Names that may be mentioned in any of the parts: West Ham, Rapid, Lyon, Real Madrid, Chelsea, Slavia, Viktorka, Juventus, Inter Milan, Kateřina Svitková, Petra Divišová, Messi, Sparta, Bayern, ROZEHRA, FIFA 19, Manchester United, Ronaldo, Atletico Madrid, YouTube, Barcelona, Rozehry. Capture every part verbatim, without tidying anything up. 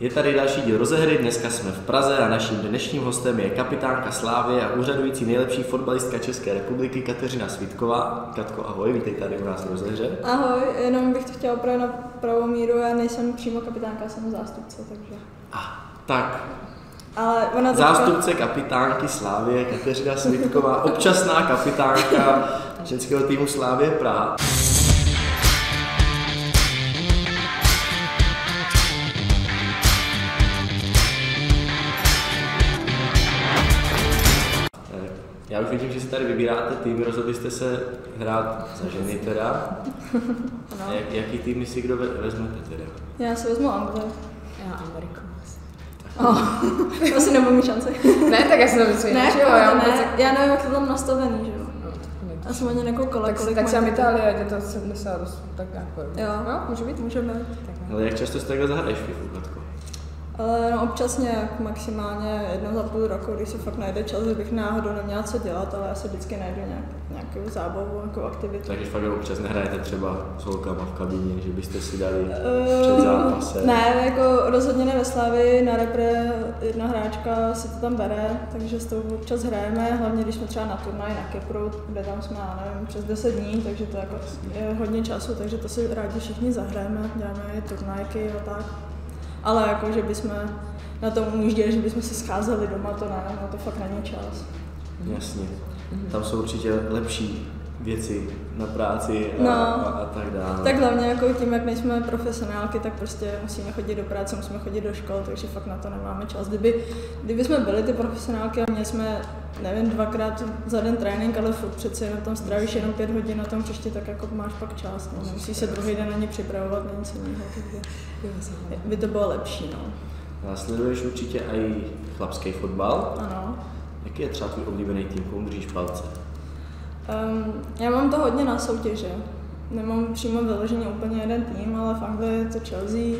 Je tady další díl Rozehry, dneska jsme v Praze a naším dnešním hostem je kapitánka Slávie a úřadující nejlepší fotbalistka České republiky Kateřina Svitková. Katko, ahoj, vítej tady u nás v Rozehře. Ahoj, jenom bych to chtěla opravit na pravou míru, já nejsem přímo kapitánka, jsem zástupce, takže... Ah, tak. Ale ona teďka... Zástupce kapitánky Slávie Kateřina Svitková, občasná kapitánka ženského týmu Slávie Praha. Já už vidím, že si tady vybíráte týmy, rozhodli jste se hrát za ženy teda. No. Jak, jaký týmy si kdo vezmete teda? Já si vezmu Anglii. Já Ameriku. Oh. To si nebudu mít šance. Ne, tak já si nevím, co jinak. Ne, já, ne. já nevím, jak to tam nastavený, že jo. Já jsem ani nekoukala, tak, kolik tak jsem Itálie, je to sedmdesát osm, tak nějak. Jo, no, může být, můžeme. Ale jak často si takhle zahraješ FIFA, Katko? No občas nějak maximálně jednou za půl roku, když se fakt najde čas, bych náhodou neměla co dělat, ale já se vždycky najdu nějak, nějakou zábavu, nějakou aktivitu. Takže fakt občas nehrajete třeba s holkama v kabině, že byste si dali uh, před zápasem? Ne, jako rozhodně ne ve Slavii, na repre jedna hráčka si to tam bere, takže s tou občas hrajeme, hlavně když jsme třeba na turnaji na Kypru, kde tam jsme, nevím, přes deset dní, takže to jako je hodně času, takže to si rádi všichni zahrajeme, děláme i turnajky a tak. Ale jako, že bychom na tom ujížděli, že bychom se scházeli doma, to ne, na to fakt není čas. Jasně, tam jsou určitě lepší věci na práci a, no, a, a tak dále. Tak hlavně jako tím, jak nejsme profesionálky, tak prostě musíme chodit do práce, musíme chodit do školy, takže fakt na to nemáme čas. Kdyby, kdyby jsme byli ty profesionálky a měli jsme, nevím, dvakrát za den trénink, ale furt přece jenom tam strávíš jenom pět hodin na tom příště, tak jako máš pak čas, no, musíš se druhý den na ně připravovat, není se mít, takže by to bylo lepší, no. Následuješ určitě i chlapský fotbal. Ano. Jaký je třeba tvůj oblíbený tým, komu držíš palce? Um, já mám to hodně na soutěže, nemám přímo vyloženě úplně jeden tým, ale v Anglii je to Chelsea,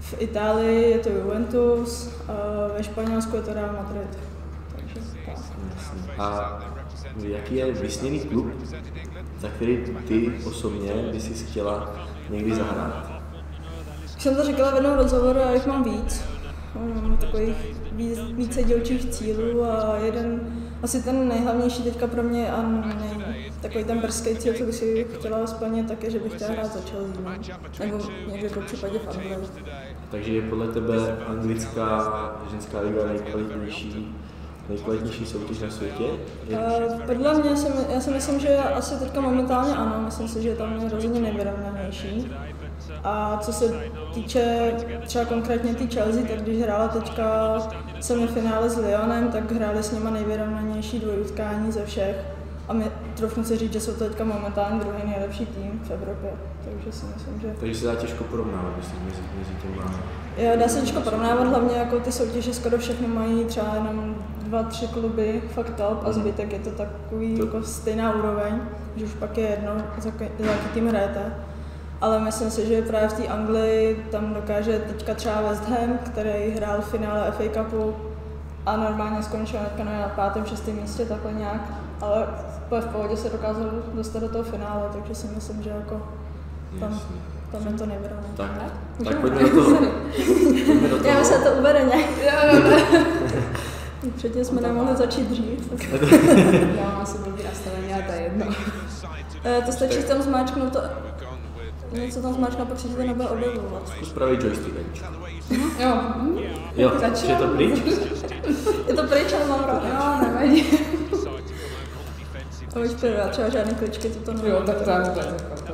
v Itálii je to Juventus, uh, ve Španělsku je to Real Madrid. Takže tak. A jaký je vysněný klub, za který ty osobně by si chtěla někdy zahrát? Už jsem to říkala v jednom rozhovoru, já jich mám víc. Mám takových víc, více dílčích cílů a jeden, asi ten nejhlavnější teďka pro mě a nej, takový ten brzký cíl, co bych si chtěla splnit, tak je, že bych chtěla hrát za Chelsea, no. Nebo někde v případě v Anglii. Takže je podle tebe anglická ženská liga nejkvalitnější, nejkvalitnější soutěž na světě? Uh, podle mě, si, já si myslím, že asi teďka momentálně ano, myslím si, že tam je rozhodně nejvyrovnanější. A co se týče třeba konkrétně té Chelsea, tak když hrála teďka semifinále s Lyonem, tak hráli s nima nejvyrovnanější dvojutkání ze všech. A my trochu se říct, že jsou to teďka momentálně druhý nejlepší tým v Evropě. Takže si myslím, že... Takže se dá těžko porovnávat, jestli mezi, mezi těma... Jo, dá se těžko porovnávat, hlavně jako ty soutěže skoro všechny mají třeba jenom dva, tři kluby, fakt top, a zbytek je to takový to... jako stejná úroveň, že už pak je jedno, za jaký tým hrajete. Ale myslím si, že právě v té Anglii tam dokáže teďka třeba West Ham, který hrál v finále F A Cupu a normálně skončil na pátém, šestém místě, takhle nějak, ale v pohodě se dokázal dostat do toho finále, takže si myslím, že jako tam, tam je to nejvyrovné. Tak, ne? Tak pojďme do toho. Pojďme do toho. Já myslím, to ubere nějak. Předtím jsme nemohli začít dřív. Já mám asi blbý nastavení, ale to je jedno. To stačí tam zmáčknout to. Něco tam zmáčkla, pak se ti to nebude objevovat. Zkus pravý joystick, Aničko. Jo. Jo, je to pryč? Je to pryč, ale mám rád. Jo, nevadí. Ale už prvá, třeba žádné kličky, to to nevadí. Jo, tak tak, tak, tak.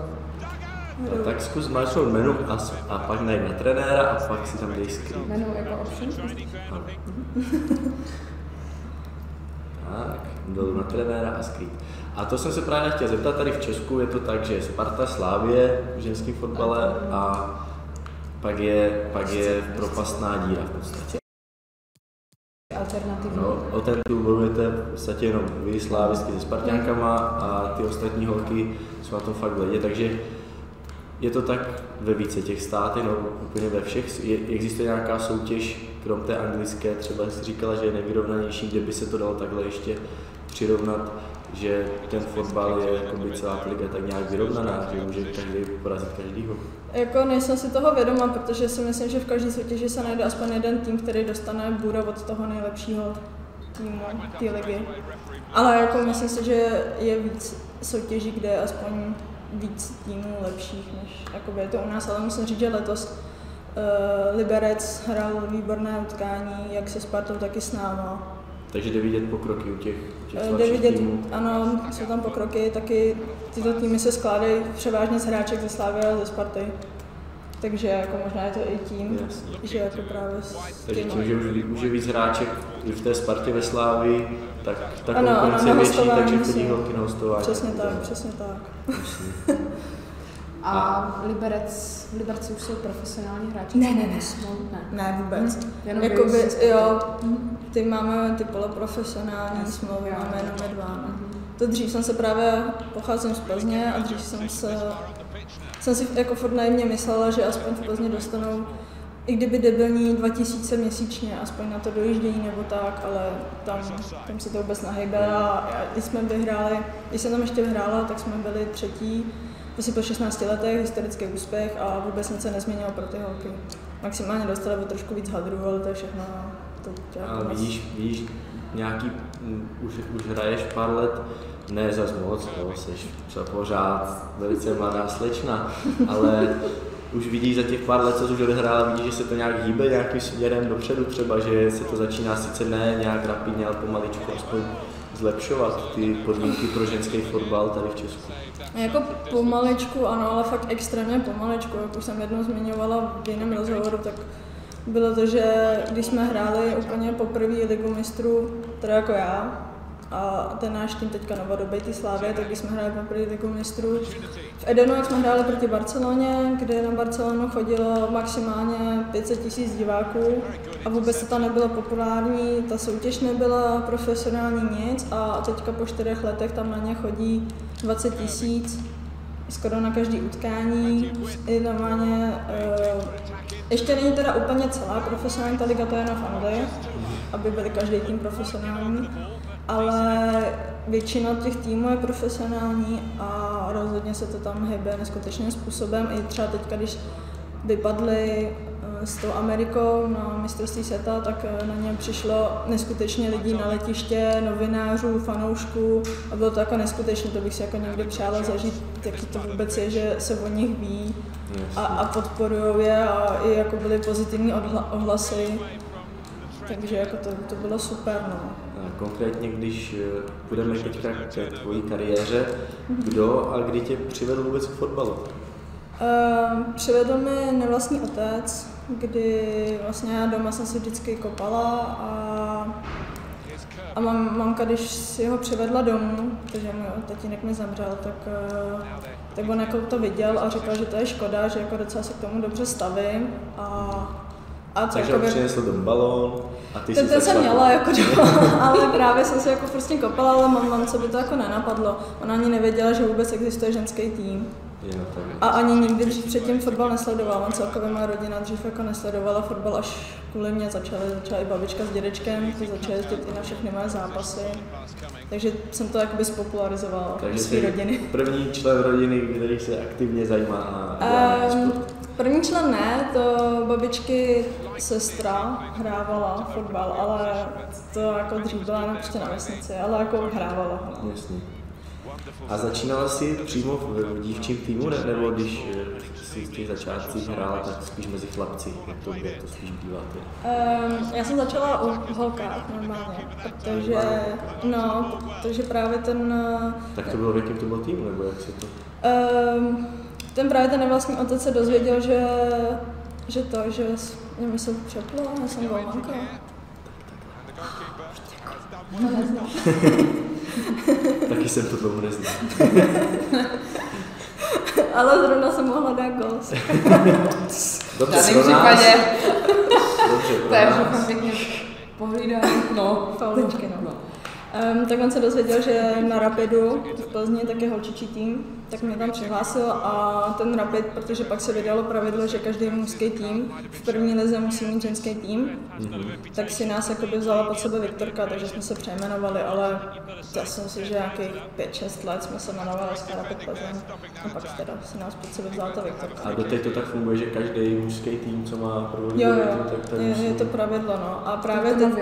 No, tak zkus zmáčknout menu a, a pak najít na trenéra a pak si tam dej screen. Menu jako option? Ano. Tak, dolů na trenéra a screen. A to jsem se právě chtěl zeptat, tady v Česku je to tak, že Sparta, Slávie v ženském fotbale a pak je, pak je propastná díra v podstatě. Alternativní. No, o ten tu bojujete v podstatě jenom vy, slávisky se Sparťánkama a ty ostatní holky jsou na tom fakt ledě, takže je to tak ve více těch státech, no úplně ve všech. Je, existuje nějaká soutěž, krom té anglické, třeba jsi říkala, že je nejvyrovnanější, kde by se to dalo takhle ještě přirovnat že ten fotbal je jakoby celá liga tak nějak vyrovnaná, že může každý porazit každýho. Jako nejsem si toho vědoma, protože si myslím, že v každé soutěži se najde aspoň jeden tým, který dostane bůru od toho nejlepšího týmu té ligy. Ale jako myslím si, že je víc soutěží, kde je aspoň víc týmů lepších, než jakoby je to u nás, ale musím říct, že letos uh, Liberec hrál výborné utkání, jak se Spartou, tak i s náma. Takže jde vidět pokroky u těch, těch slabších týmů? Ano, jsou tam pokroky, taky tyto týmy se skládají převážně z hráček ze Slavie a ze Sparty. Takže jako možná je to i tím, jasně, že jako právě s takže tím, že už, už je víc hráček i v té Spartě ve Slávii, tak ta konkurence je větší, takže chodí holky na hostování. Přesně tak, tak, přesně tak. A Liberec, v Liberci už jsou profesionální hráči? Ne, ne, ne. Ne, ne vůbec. Hm. Jenom jakoby, jo, ty máme ty poloprofesionální yes. smlouvy, máme jenom dva. To dřív jsem se právě, pocházím z Plzně a dřív jsem se, jsem si jako furt naivně myslela, že aspoň v Plzně dostanou, i kdyby debilní dva tisíce měsíčně, aspoň na to dojíždění nebo tak, ale tam, tam se to vůbec nahejbe a i jsme vyhráli, když jsem tam ještě vyhrála, tak jsme byli třetí. Asi po šestnácti letech, historický úspěch a vůbec nic se nezměnilo pro ty holky. Maximálně dostali trošku víc hadru, ale to je všechno. To a vidíš, vidíš, nějaký, už, už hraješ pár let, ne zas moc, no, jsi třeba pořád velice mladá slečna, ale už vidíš za těch pár let, co jsi už odehrála, vidíš, že se to nějak hýbe nějakým směrem dopředu třeba, že se to začíná sice ne nějak rapidně, ale pomaličku aspoň zlepšovat ty podmínky pro ženský fotbal tady v Česku. Jako pomaličku, ano, ale fakt extrémně pomaličku. Jak už jsem jednou zmiňovala v jiném rozhovoru, tak bylo to, že když jsme hráli úplně poprvé ligu mistrů, teda jako já, a ten náš tým teďka novodobejtý Slávě, tak když jsme hráli poprvé ligu mistrů, v Edenu, jak jsme hráli proti Barceloně, kde na Barcelonu chodilo maximálně pět set tisíc diváků a vůbec to tam nebylo populární, ta soutěž nebyla profesionální nic a teďka po čtyřech letech tam na ně chodí dvacet tisíc, skoro na každý utkání, je normálně, uh, ještě není teda úplně celá profesionální, ta liga to je jenom v Anglii, aby byli každý tým profesionální, ale většina těch týmů je profesionální a rozhodně se to tam hýbe neskutečným způsobem. I třeba teďka, když vypadli s tou Amerikou na mistrovství světa, tak na ně přišlo neskutečně lidí na letiště, novinářů, fanoušků a bylo to jako neskutečné, to bych si jako někdy přála zažít, jaký to vůbec je, že se o nich ví a, a podporujou je a i jako byly pozitivní odhla, ohlasy, takže jako to, to bylo super. No. Konkrétně, když budeme teďka k tvojí kariéře, kdo a kdy tě přivedl vůbec k fotbalu? Uh, přivedl mi nevlastní otec, kdy vlastně já doma jsem si vždycky kopala a, a mam, mamka, když si ho přivedla domů, protože můj tatínek mi zemřel, tak, uh, tak on jako to viděl a říkal, že to je škoda, že jako docela se k tomu dobře stavím. A, A takže jakoby, přinesl ten balón a ty ten, ten jsem měla jako doma, ale právě jsem se jako prostě kopala, ale mám, mám co by to jako nenapadlo. Ona ani nevěděla, že vůbec existuje ženský tým. Jo, a ani nikdy dřív předtím fotbal nesledovala. Celkově má rodina dřív jako nesledovala fotbal, až kvůli mě začala, začala i babička s dědečkem, kteří začali jezdit i na všechny moje zápasy. Takže jsem to jakoby spopularizovala do své rodiny. První člen rodiny, který se aktivně zajímá na um, první člen ne, to babičky sestra hrávala fotbal, ale to jako dřív byla prostě na vesnici, ale jako hrávala. No. Jasně. A začínala jsi přímo v dívčím týmu, ne? Nebo když jsi v těch začátcích hrála, tak spíš mezi chlapci, jak to, jak to spíš bývá teda? Um, já jsem začala u holkách normálně, protože, no, protože právě ten... Tak to bylo v jakém to byl týmu, nebo jak se to... Um, ten právě ten nevlastní otec se dozvěděl, že, že to, že mi jsou přeplo, já jsem golmanka. Taky jsem to dlouho neznal. Ale zrovna jsem mohla dát gól. Dobře, pro nás. Dobře, pro nás. To je všechno pěkně pohlídání. No, fauličky, no. Um, tak on se dozvěděl, že na Rapidu v Plzni tak je holčičí tým, tak mě tam přihlásil a ten Rapid, protože pak se vydalo pravidlo, že každý mužský tým v první lize musí mít ženský tým, mm. tak si nás jakoby vzala pod sebe Viktorka, takže jsme se přejmenovali, ale já jsem si, že nějakých pět šest let jsme se jmenovali Rapid Plzeň a pak teda si nás pod sebe vzala ta Viktorka. A do teď to tak funguje, že každý mužský tým, co má první lize, tak ten je, musí... je to pravidlo, no. A právě teď...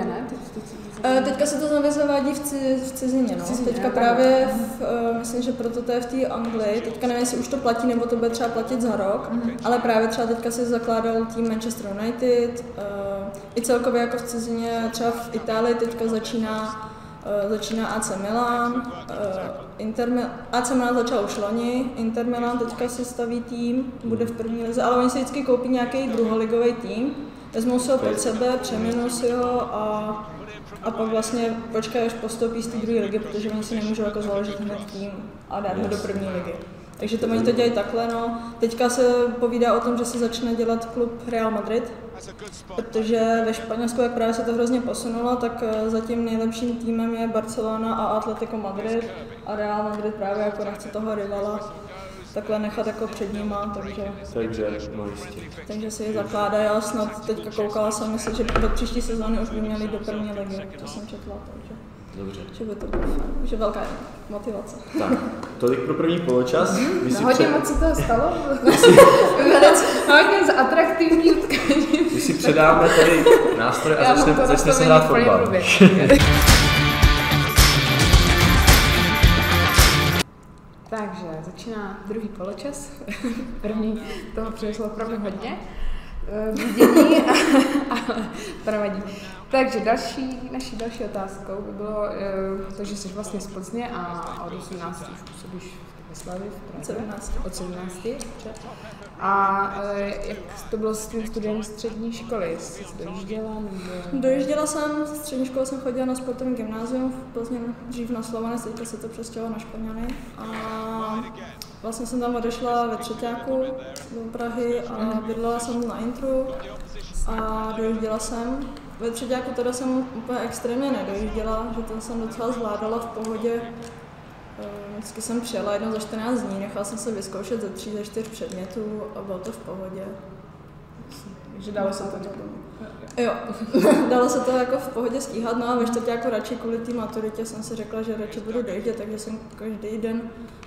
Teďka se to znovu zavádí v, ci, v cizině, no. Teďka právě, v, myslím, že proto to je v té Anglii, teďka nevím, jestli už to platí, nebo to bude třeba platit za rok, mm-hmm. ale právě třeba teďka se zakládal tým Manchester United, uh, i celkově jako v cizině, třeba v Itálii teďka začíná, uh, začíná A C Milan, uh, Inter Mil- A C Milan začal už loni, Inter Milan teďka se staví tým, bude v první lize, ale oni si vždycky koupí nějaký druholigový tým, vezmou si ho pod sebe, přeměnou si ho a A pak vlastně počkej, až postoupí z té druhé ligy, protože oni si nemůžou jako založit hned tým a dát ho do první ligy. Takže to oni to dělají takhle, no. Teďka se povídá o tom, že se začne dělat klub Real Madrid, protože ve Španělsku, jak právě se to hrozně posunulo, tak zatím nejlepším týmem je Barcelona a Atletico Madrid a Real Madrid právě jako nechce toho rivala takhle nechat jako před nima, takže, takže, no takže si je zakládají, ale snad teďka koukala jsem, myslím, že do příští sezóny už by měli do první ligy, to jsem četla, takže dobře. Že by to bylo už je velká motivace. Tak, tolik pro první poločas. No, hodně před... moc se toho stalo, hodně zatraktivní utkání. My si předáme tady nástroje a začne se hrát fotbal. Takže začíná druhý poločas, první toho přišlo opravdu hodně vidění, ale pravadí. Takže další, naší další otázkou by bylo to, že jsi vlastně z Plzně a od osmnácti už působíš ve Slavii, od sedmnácti. A jak to bylo s tím studiem střední školy? Jsi dojížděla? Nebo... Dojížděla jsem, ze střední školy jsem chodila na sportovní gymnázium v Plzni, dřív na Slovanec, teďka se to přestěhovalo na Španěny. A vlastně jsem tam odešla ve třetíku do Prahy a bydlela jsem na Intru a dojížděla jsem. Ve třetíku teda jsem úplně extrémně nedojížděla, že to jsem docela zvládala v pohodě. Vždycky jsem přijela jednou za čtrnáct dní, nechala jsem se vyzkoušet ze tří, ze čtyř předmětů a bylo to v pohodě. Takže dalo se to jako... Jo, dalo se to jako v pohodě stíhat, no a ve čtvrtě jako radši kvůli té maturitě jsem si řekla, že radši budu dojíždět, takže jsem každý den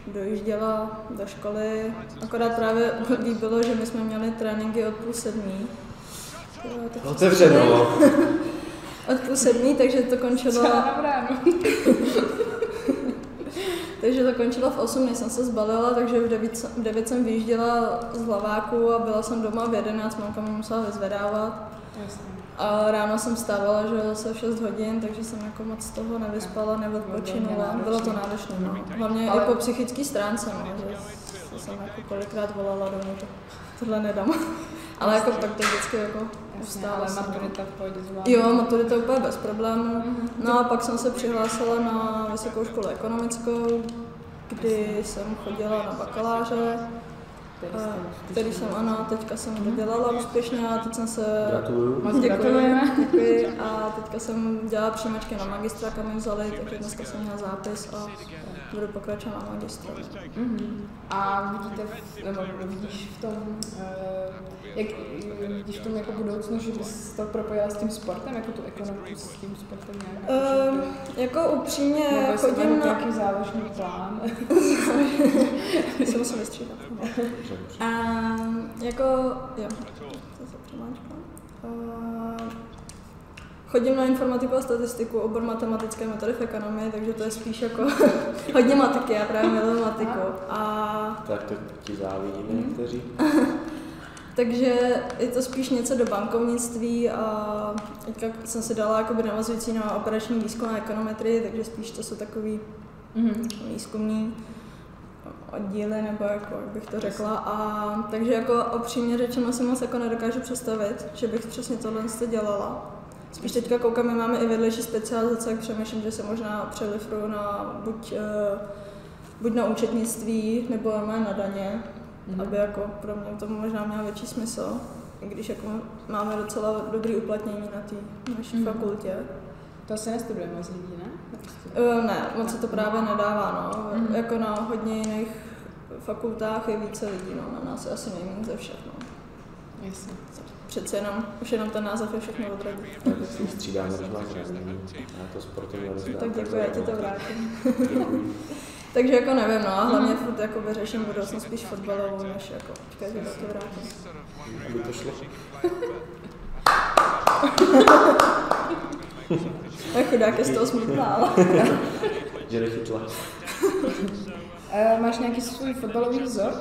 dojížděla do školy. Akorát právě líbilo, že my jsme měli tréninky od půl sedmí. Otevřeno! Od půl sedmí, takže to končilo... Takže to končilo v osm, než jsem se zbalila, takže v devět, v devět jsem vyjížděla z Hlaváku a byla jsem doma v jedenáct, mamka mě musela vyzvedávat. Jasně. A ráno jsem vstávala, že se v šest hodin, takže jsem jako moc z toho nevyspala, neodpočinula. Bylo to náročné, no. Hlavně ale... i po psychické stránce, no, že jsem jako kolikrát volala domů, to tohle nedám. Ale jako tak to vždycky jako ustála. Ale maturita v pohodě zvládla. Jo, maturita úplně bez problémů. No a pak jsem se přihlásila na vysokou školu ekonomickou, kdy jsem chodila na bakaláře, který jsem ano, teďka jsem dodělala úspěšně a teď jsem se... Gratuluju. Moc gratulujeme. Děkuji. A teďka jsem dělala přijímačky na magistra, kam mi vzali, takže dneska jsem měla zápis a budu pokračovat na magistra. Mm-hmm. A vidíte, nebo vidíš v tom, jak vidíš v tom jako budoucnu, že bys to propojila s tím sportem, jako tu ekonomiku s tím sportem nějak? Um, jako upřímně chodím na... nějaký záložní plán? Se musím vystřídat. A jako, jo, chodím na informatiku a statistiku, obor matematické metody v ekonomii, takže to je spíš jako hodně matiky, já právě miluji matiku. A... Tak to ti závidíme někteří. Takže je to spíš něco do bankovnictví a teďka jsem si dala jakoby navazující na operační výzkum a ekonometrii, takže spíš to jsou takový mm-hmm. výzkumní oddíly, nebo jako, jak bych to řekla. A, takže jako opřímně řečeno si moc jako nedokážu představit, že bych přesně tohle dělala. Spíš teďka koukám, my máme i vedlejší specializace, jak přemýšlím, že se možná přelifruju na buď, buď na účetnictví, nebo na daně, mm. aby jako pro mě to možná mělo větší smysl, i když jako máme docela dobrý uplatnění na té naší mm. fakultě. To asi nestuduje moc lidí, ne? Uh, ne, moc se to právě nedává, no. Mm-hmm. Jako na hodně jiných fakultách je více lidí, no. Na nás je asi nejméně ze všech, no. Jasně. Přece jenom, už jenom ten název je všechno odradí. Já to si střídám, než mám to sportovní rozdám. Tak děkuji, já ti to vrátím. Takže jako nevím, no a hlavně mm. furt jako vyřeším budoucnost spíš fotbalovou, než jako počkej, že to vrátím. Aby to šlo. A chudák je z toho smutná. Že nechytla. Máš nějaký svůj fotbalový vzor,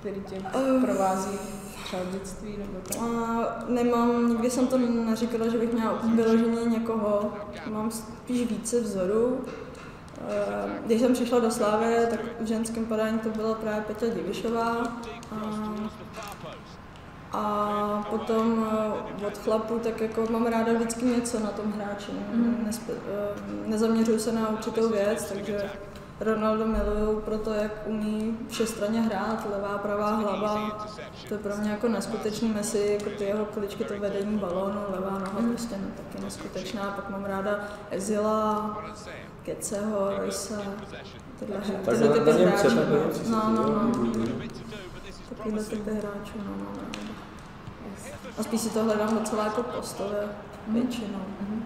který tě provází třeba v dětství nebo tak? Nemám, nikdy jsem to neříkala, že bych měla vyloženě někoho. Mám spíš více vzorů. Když jsem přišla do Slávy, tak v ženském podání to byla právě Petra Divišová. A potom od chlapů, tak jako mám ráda vždycky něco na tom hráči. Mm. Nesp- nezaměřuju se na určitou věc, takže Ronaldo miluju pro to, jak umí všestranně hrát, levá, pravá hlava. To je pro mě jako neskutečný Messi, jako ty jeho količky, to vedení balónu, levá noha, mm. prostě no, taky neskutečná. Pak mám ráda Ezila, Keceho, Roysa, tyhle typy hráčů. No, no, no. Takovýhle typy hráčů, no, no. A spíš si to hledám docela jako postavě většinou. Mm.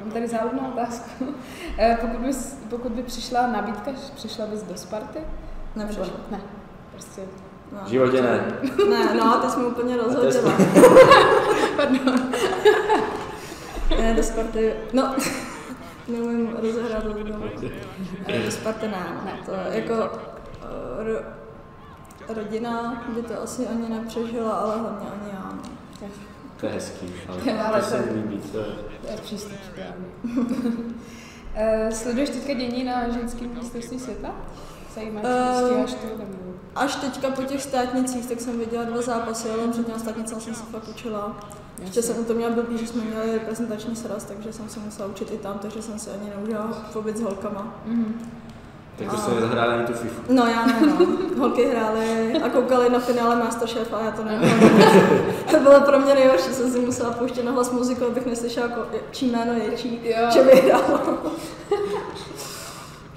Mám tady závodnou otázku. Pokud, bys, pokud by přišla nabídka, přišla bys do Sparty? Nepřišla. Ne, prostě... No. V životě ne. Ne, no a ty jsi mi úplně rozhodila. Pardon. Ne, do Sparty... No, neumím rozehrát do domu. Do Sparty ne, ne. To jako... Ro... Rodina by to asi ani nepřežila, ale hlavně ani já. To je hezký, ale to se líbí. To je přístup správně. Sleduješ teďka dění na ženském mistrovství světa? Zajímáš, stíháš to? Až teďka po těch státnicích, tak jsem viděla dva zápasy, ale před těma státnicama jsem se fakt učila. Ještě jsem to měla blbý, že jsme měli reprezentační sraz, takže jsem se musela učit i tam, takže jsem se ani neužila vůbec s holkama. Takže jste nezahráli ani tu FIFA. No já ne, no. Holky hrály a koukali na finále Masterchef a já to nevím. To bylo pro mě nejhorší, jsem si musela pouštět na hlas muziku, abych neslyšela, čí jméno je, čí, čem vyhrálo.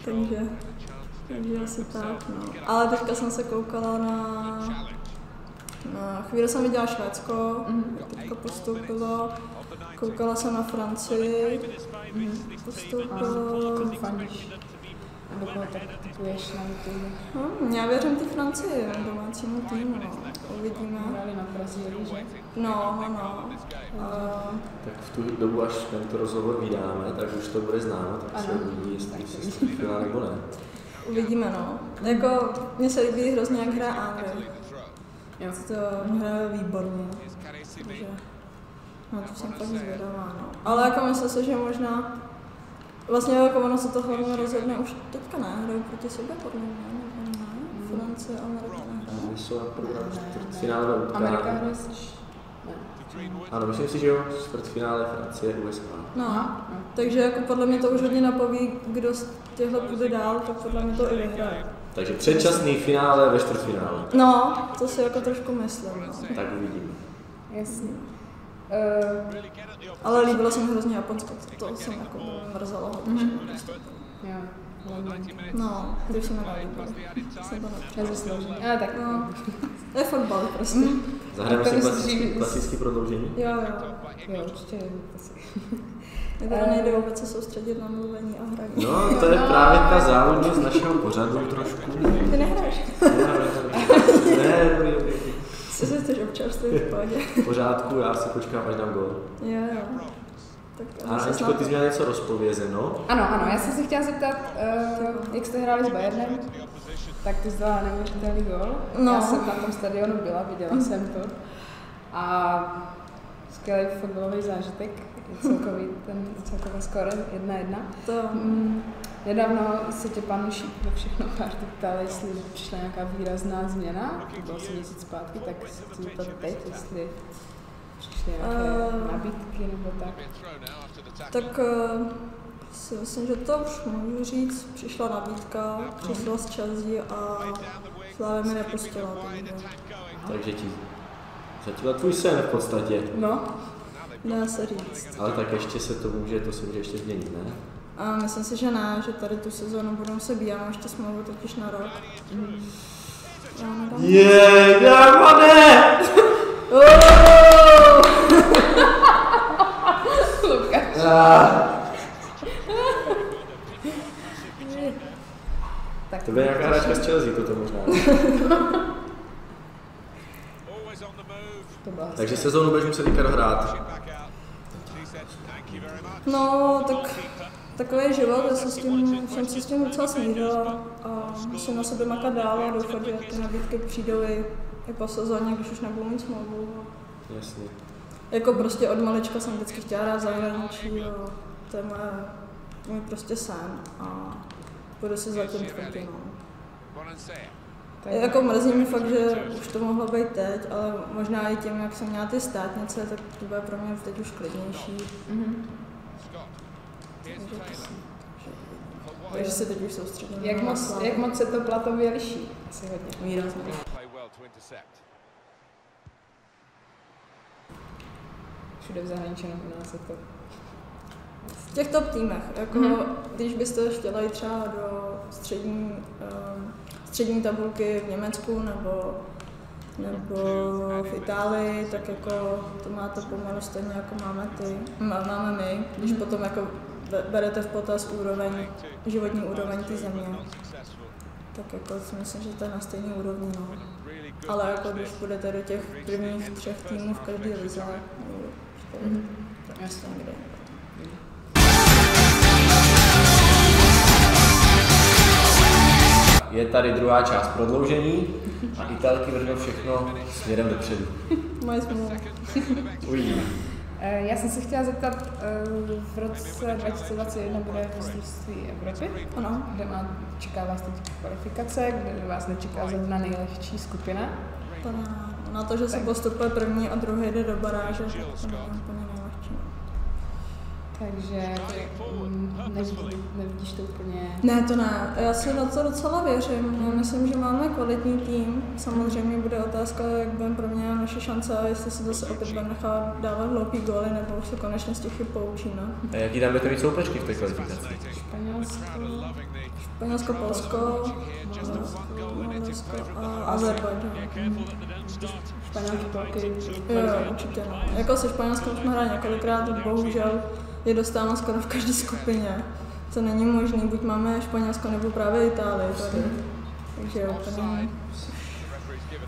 takže, takže asi tak, no. Ale teďka jsem se koukala na... na chvíli jsem viděla Švédsko, mm-hmm. teďka postoupilo. Koukala jsem na Francii, mm-hmm. postoupilo. Nebo koho tak typuješ na YouTube? Hmm, já věřím ty Francii, domácímu týmu, no. Uvidíme. Hráli na Brazílii, že? No, no. Uh... Tak v tu dobu, až tento rozhovor vydáme, tak už to bude známo, tak ano. Se uvidí, jestli se střílá nebo ne. Uvidíme, no. Jako, mně se líbí hrozně, jak hraje Andrej. To hraje výborně. Takže... No, to jsem fakt zvědavá, no. Ale jako myslím si, že možná... Vlastně jako ono se to hlavně rozhodne už teďka ne, hraju proti sobě podle mě, nebo ne? Francie, Amerika nehraje. Oni jsou na program čtvrtfinálové utkání. Amerika hraje s... ne. Ano, myslím si, že jo, čtvrtfinále Francie, U S A. No, no, takže jako podle mě to už hodně napoví, kdo z těchto půjde dál, tak podle mě to i vyhraje. Takže předčasný finále ve čtvrtfinále. No, to si jako trošku myslím. No. Tak uvidíme. Jasně. Uh, ale líbilo se mi hrozně Japonsko, to jsem jako mrzela hodně. Jo, hodně. No, když se mi nelíbilo, jsem to nezasloužení. Ale tak, no, to je fotbal prostě. Zahrajeme si klasické prodloužení? Jo, jo, jo, určitě je to. Teda nejde vůbec se soustředit na mluvení a hraní. No, to je právě ta závodnost našeho pořadu trošku. Ty nehraješ? Ne, co se chceš občerstvit v pohodě? V pořádku, já si počkám, až dám gól. Jo, jo. A Aničko, ty jsi měla něco rozpovězeno? Ano, ano, já jsem si chtěla zeptat, uh, jak jste hráli s Bayernem, tak ty jsi dala neuvěřitelný gól. No. Já jsem na tom stadionu byla, viděla mm. jsem to. A skvělý fotbalový zážitek, celkový, ten celkový skóre jedna jedna. To... Mm. Nedávno se tě panu Šíp ve všechno karty ptali, jestli přišla nějaká výrazná změna, to bylo asi měsíc zpátky, tak se chci zeptat teď, jestli přišly nějaké uh, nabídky nebo tak. Tak uh, si myslím, že to už můžu říct, přišla nabídka, přišla z Chelsea a Slavia mi nepustila. Takže ti zatím tvůj sen v podstatě. No. dá se říct. Ale tak ještě se to může, to se může ještě změnit, ne? A myslím si, že ne, že tady tu sezónu budou se bíjat, mám ještě smlouvu totiž na rok. Mm. Jeee, dávané! To by nějaká hráčka z Chelsea, toto možná. Takže sezónu budeš muset teďka dohrát. No, tak takový je život, já jsem, s tím, jsem si s tím docela smířila a musím na sebe makat dál a doufat, že ty nabídky přijdou i, i po sezóně, když už nebudu mít smlouvu. Jasně. Jako prostě od malička jsem vždycky chtěla hrát zahraničí a to je můj prostě sen a budu se zatím tvrdit. Jako mrzí mi fakt, že už to mohlo být teď, ale možná i tím, jak jsem měla ty státnice, tak to bude pro mě teď už klidnější. Mhm. Takže se teď už soustředím. Jak moc, jak moc se to platově liší? Asi hodně. Výrazně. Všude v zahraničí u nás je to. V těch top týmech, jako mm-hmm. když byste chtěli třeba do střední, um, střední tabulky v Německu nebo, nebo v Itálii, tak jako to máte pomalu stejně jako máme ty, máme my, když mm-hmm. potom jako berete v potaz úroveň, životní úroveň té země. Tak jako si myslím, že to je na stejné úrovni, no. Ale jako když budete do těch prvních třech týmů v každé lize, mm-hmm. tak jasně kde. Je tady druhá část prodloužení a Italky vrhnou všechno směrem dopředu. Moje smlouva. Já jsem se chtěla zeptat, v roce dva tisíce dvacet jedna bude mistrovství Evropy, ano. kde má, čeká vás teď kvalifikace, kde vás nečeká zrovna nejlehčí skupina. To na, na to, že se postupuje první a druhý jde do baráže, to není úplně nejlehčí. Takže nevidíš to úplně... Ne, to ne. Já si na to docela věřím. Já myslím, že máme kvalitní tým. Samozřejmě bude otázka, jak budeme pro mě naše šance, jestli se zase opět budeme nechat dávat hloupý góly, nebo už se konečně z těch chyb poučíme. A jaký dáme tedy soupeřky v té kvalifikaci? Španělsko, Španělsko, Polsko, Maďarsko a Azerbajdžán. Španělky, Polky. Jo, určitě. Jako se Španělskou jsme hráli několikrát, bohužel je dostáváme skoro v každé skupině, co není možné, buď máme Španělsko nebo právě Itálii tady. Takže úplně...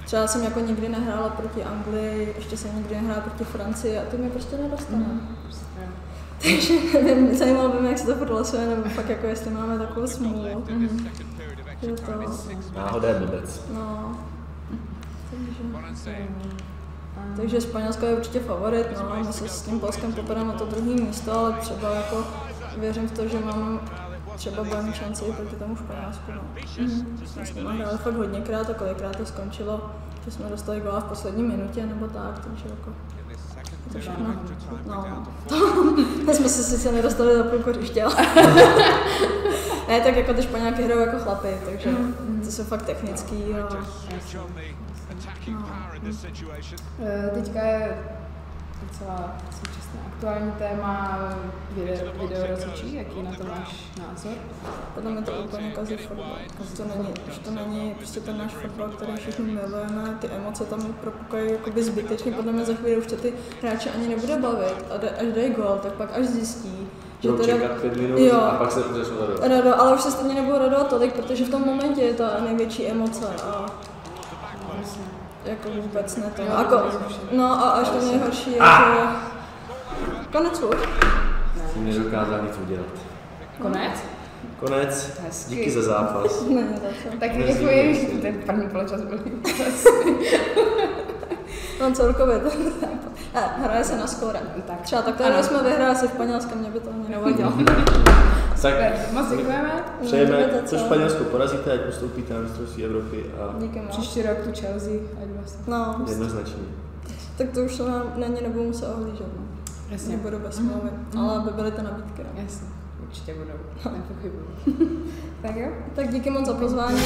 Třeba jsem jako nikdy nehrála proti Anglii, ještě jsem nikdy nehrála proti Francii a to mi prostě nedostane. Mm. Takže nevím, zajímalo by mě, jak se to prolosuje, nebo pak jako jestli máme takovou smůlu. Mm. Náhoda je blbec. No. Takže... Takže Španělsko je určitě favorit, no, my se s tím Polskem popadám na to druhé místo, ale třeba jako věřím v to, že mám třeba budeme šanci i proti tomu Španělsku. No. Mm. My jsme hráli fakt hodněkrát a kolikrát to skončilo, že jsme dostali góla v poslední minutě nebo tak, takže jako to všechno. No, my jsme se sice nedostali do půl kořiště, ale ne, tak jako ty Španělky hrajou jako chlapy, takže mm. to jsou fakt technický. A... No. Teďka je docela současné aktuální téma video, video rozhodčí, jaký na to máš názor? Podle mě to úplně kazí fotbal. To není, to není prostě ten náš fotbal, který všichni milujeme, ty emoce tam propukají jakoby zbytečně, podle mě za chvíli už to ty hráče ani nebude bavit a až dají gól, tak pak až zjistí, že to teda, minut, jo, a pak se začnou radovat. Rado, ale už se stejně nebudu radovat tolik, protože v tom momentě je ta největší emoce. A jako vůbec ne to. Jako, no a až to nejhorší je, že... Konec už. S tím nedokázal nic udělat. Konec? Konec. Hezky. Díky za zápas. Ne, ne, to. Tak děkuji. Ten první poločas byl on celkově to hraje se na skóre. Tak. Třeba takhle jsme vyhráli asi v Španělsku, mě by to ani nevadilo. Tak moc děkujeme. Přejeme, co Španělsku porazíte, ať postoupíte na mistrovství Evropy a příští rok tu Chelsea, ať vás no, jednoznačně. Tak to už na ně nebudu muset ohlížet. Jasně. Nebudu bez smlouvy, mm. ale aby byly ty nabídky. Jasně, určitě budou, nepochybuju. Tak jo, tak díky moc za pozvání.